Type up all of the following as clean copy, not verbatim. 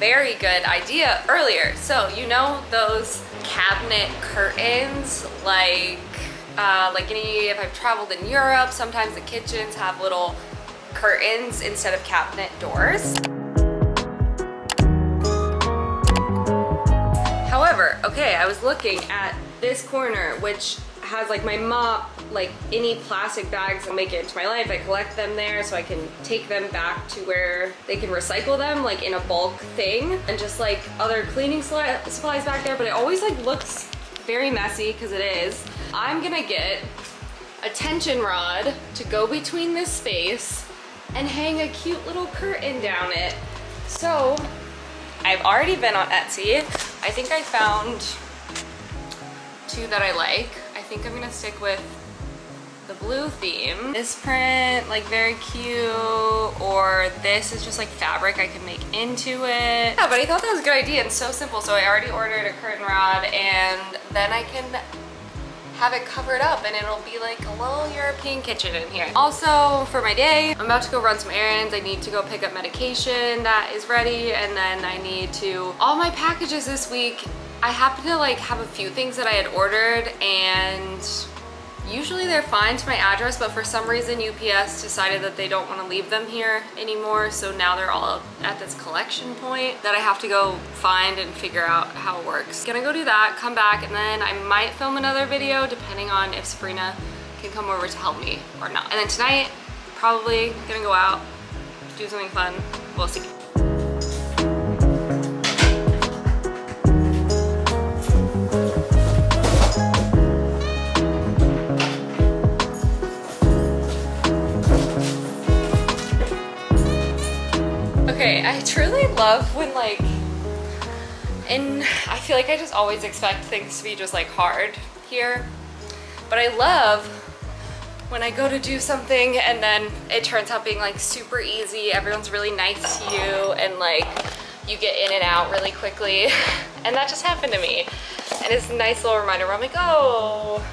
Very good idea earlier. So you know those cabinet curtains, like if I've traveled in Europe, sometimes the kitchens have little curtains instead of cabinet doors. However, okay, I was looking at this corner, which has like my mop, like any plastic bags that make it into my life, I collect them there so I can take them back to where they can recycle them, like in a bulk thing, and just like other cleaning supplies back there, but it always like looks very messy because it is. I'm gonna get a tension rod to go between this space and hang a cute little curtain down it. So I've already been on Etsy. I think I found two that I like. I think I'm gonna stick with the blue theme. This print, like very cute, or this is just like fabric I can make into it. Yeah, but I thought that was a good idea and so simple. So I already ordered a curtain rod, and then I can have it covered up and it'll be like a little European kitchen in here. Also for my day, I'm about to go run some errands. I need to go pick up medication that is ready, and then I need to, all my packages this week, I happen to like have a few things that I had ordered, and usually they're fine to my address, but for some reason UPS decided that they don't want to leave them here anymore, so now they're all at this collection point that I have to go find and figure out how it works. Gonna go do that, come back, and then I might film another video depending on if Sabrina can come over to help me or not. And then tonight, probably gonna go out, do something fun, we'll see. I truly love when like, and I feel like I just always expect things to be just like hard here, but I love when I go to do something and then it turns out being like super easy, everyone's really nice to you, and like you get in and out really quickly, and that just happened to me, and it's a nice little reminder where I'm like, oh,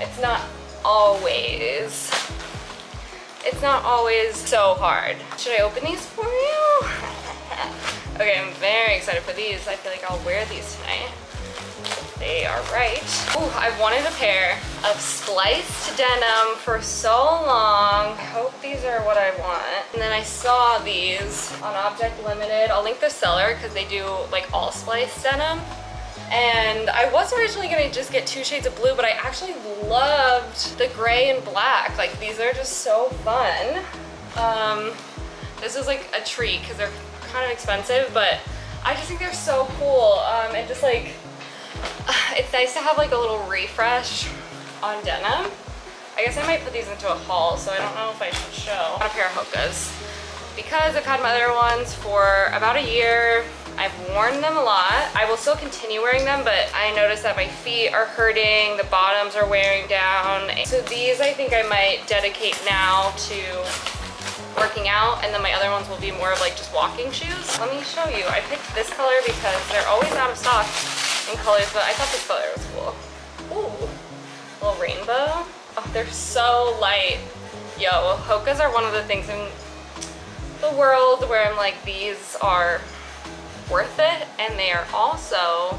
it's not always so hard. Should I open these for you? Okay, I'm very excited for these. I feel like I'll wear these tonight. They are right. Ooh, I've wanted a pair of spliced denim for so long. I hope these are what I want. And then I saw these on Object Limited. I'll link the seller because they do like all spliced denim. And I was originally gonna just get two shades of blue, but I actually loved the gray and black. Like, these are just so fun. This is like a treat because they're kind of expensive, but I just think they're so cool. And just like, it's nice to have like a little refresh on denim. I guess I might put these into a haul, so I don't know if I should show. I got a pair of Hokas because I've had my other ones for about a year. I've worn them a lot. I will still continue wearing them, but I noticed that my feet are hurting, the bottoms are wearing down. So these I think I might dedicate now to working out, and then my other ones will be more of like just walking shoes. Let me show you. I picked this color because they're always out of stock in colors, but I thought this color was cool. Ooh, little rainbow. Oh, they're so light. Yo, Hokas are one of the things in the world where I'm like, these are worth it, and they are also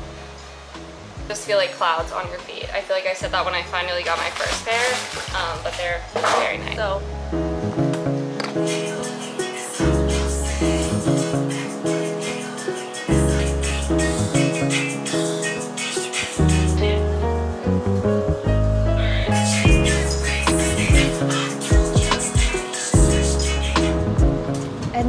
just feel like clouds on your feet. I feel like I said that when I finally got my first pair, but they're very nice. So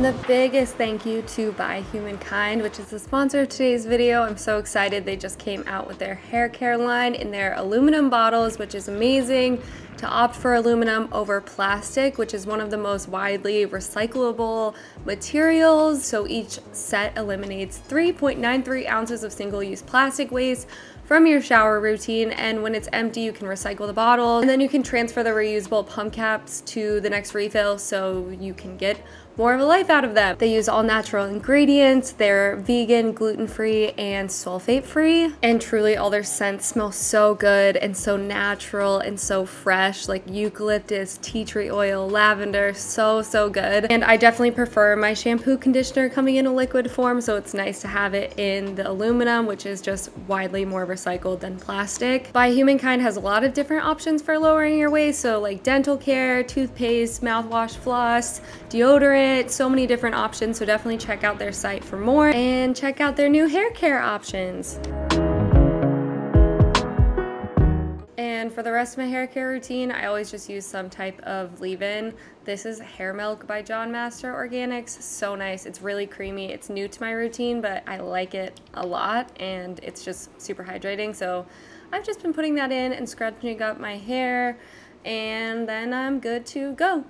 And the biggest thank you to By Humankind, which is the sponsor of today's video. I'm so excited. They just came out with their hair care line in their aluminum bottles, which is amazing to opt for aluminum over plastic, which is one of the most widely recyclable materials. So each set eliminates 3.93 ounces of single-use plastic waste from your shower routine, and when it's empty you can recycle the bottle, and then you can transfer the reusable pump caps to the next refill so you can get more of a life out of them. They use all natural ingredients, they're vegan, gluten-free, and sulfate-free, and truly all their scents smell so good and so natural and so fresh, like eucalyptus, tea tree oil, lavender, so good. And I definitely prefer my shampoo conditioner coming in a liquid form, so it's nice to have it in the aluminum, which is just widely more recycled than plastic. By Humankind has a lot of different options for lowering your waste, so like dental care, toothpaste, mouthwash, floss, deodorant, so many different options. So definitely check out their site for more and check out their new hair care options. And for the rest of my hair care routine, I always just use some type of leave-in. This is Hair Milk by John Master Organics. So nice. It's really creamy. It's new to my routine, but I like it a lot, and it's just super hydrating. So I've just been putting that in and scrunching up my hair, and then I'm good to go.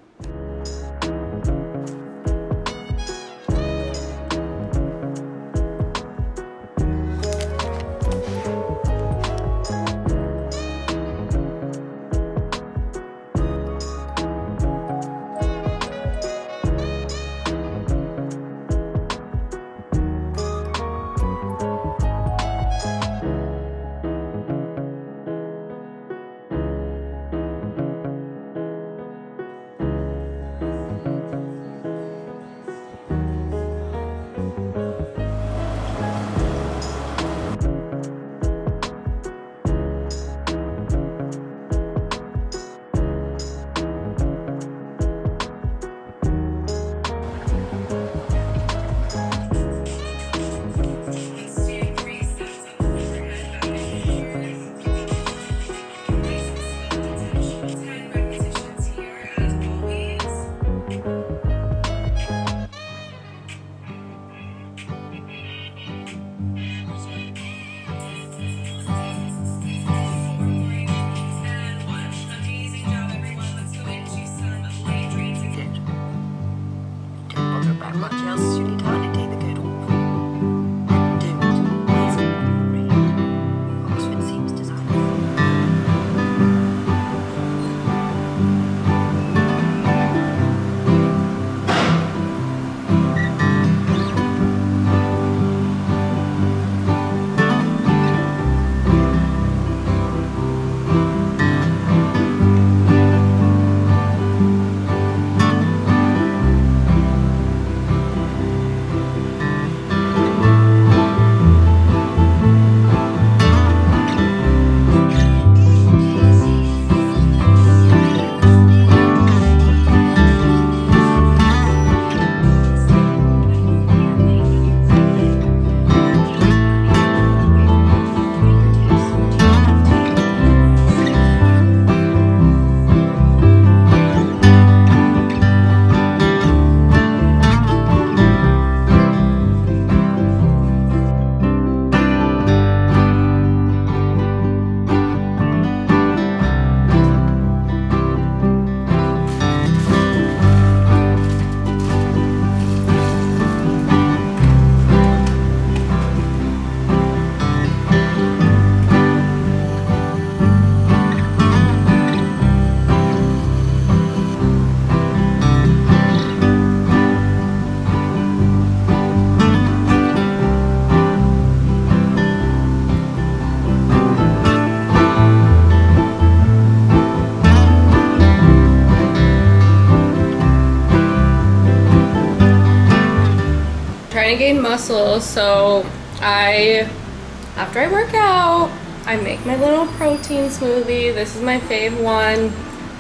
I gain muscle, so after I work out I make my little protein smoothie. This is my fave one,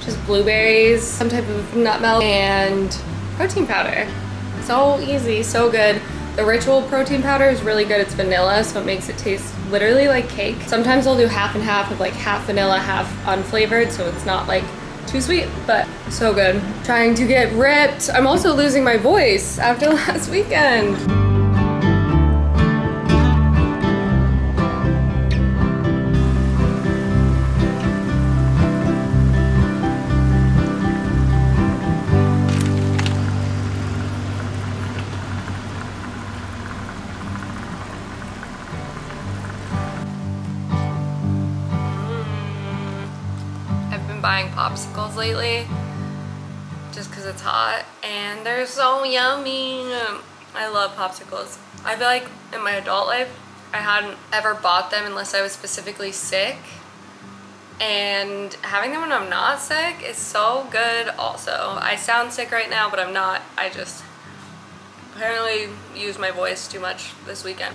just blueberries, some type of nut milk, and protein powder. So easy, so good. The Ritual protein powder is really good. It's vanilla, so it makes it taste literally like cake. Sometimes I'll do half and half of like half vanilla, half unflavored, so it's not like too sweet, but so good. Trying to get ripped. I'm also losing my voice after last weekend. Buying popsicles lately just because it's hot and they're so yummy. I love popsicles. I feel like in my adult life I hadn't ever bought them unless I was specifically sick, and having them when I'm not sick is so good. Also, I sound sick right now, but I'm not. I just apparently used my voice too much this weekend.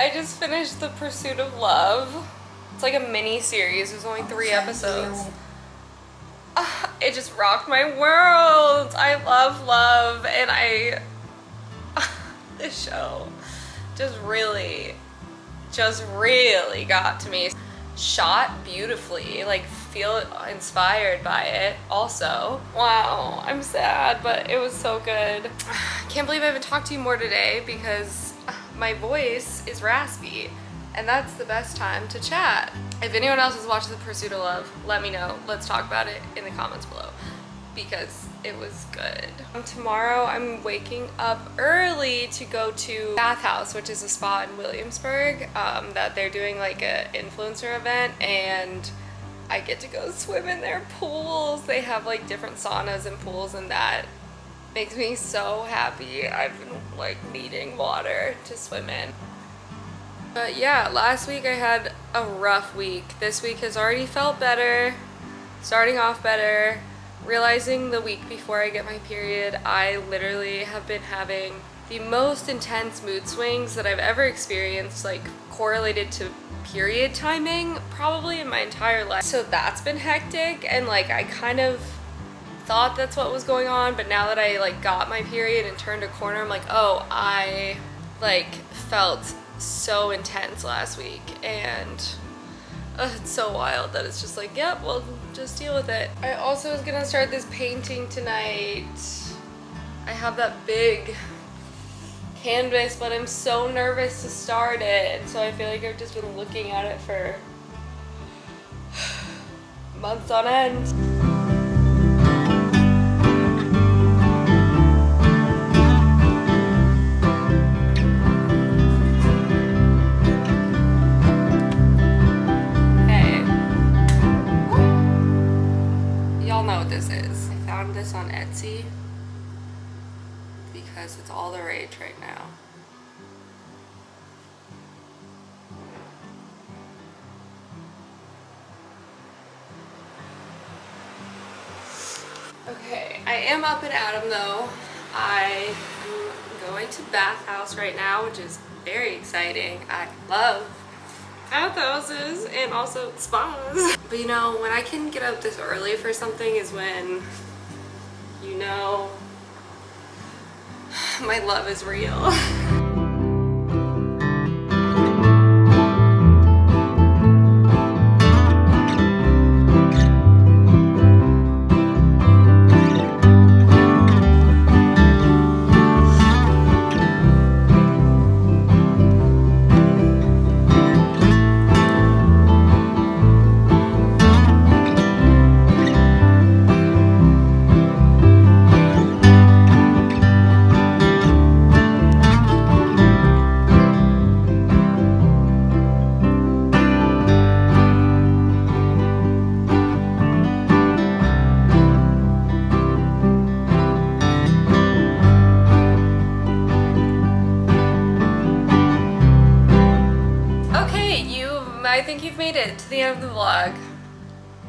I just finished The Pursuit of Love. It's like a mini series. There's only 3 episodes. It just rocked my world. I love love, and this show just really got to me. Shot beautifully, like feel inspired by it also. Wow, I'm sad, but it was so good. Can't believe I haven't talked to you more today because my voice is raspy, and that's the best time to chat. If anyone else has watched The Pursuit of Love, let me know. Let's talk about it in the comments below because it was good. Tomorrow I'm waking up early to go to Bath House, which is a spa in Williamsburg that they're doing like an influencer event, and I get to go swim in their pools. They have like different saunas and pools, and that makes me so happy. I've been like needing water to swim in. But yeah, last week I had a rough week. This week has already felt better, starting off better, realizing the week before I get my period, I literally have been having the most intense mood swings that I've ever experienced, like correlated to period timing probably in my entire life. So that's been hectic, and like I kind of thought that's what was going on, but now that I like got my period and turned a corner, I'm like, oh, I like felt so intense last week, and it's so wild that it's just like, yep, well, just deal with it. I also was gonna start this painting tonight. I have that big canvas, but I'm so nervous to start it, so I feel like I've just been looking at it for months on end. This is. I found this on Etsy because it's all the rage right now. Okay, I am up and at 'em though. I am going to Bath House right now, which is very exciting. I love bathhouses and also spas. But you know, when I can get up this early for something is when you know my love is real. I think you've made it to the end of the vlog.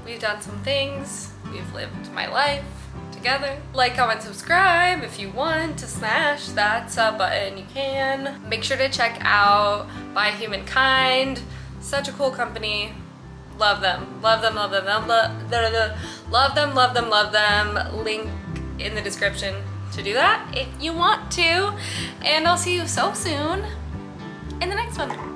We've done some things. We've lived my life together. Like, comment, subscribe if you want to smash that sub button. You can. Make sure to check out By Humankind. Such a cool company. Love them. Love them. Love them. Love them. Link in the description to do that if you want to. And I'll see you so soon in the next one.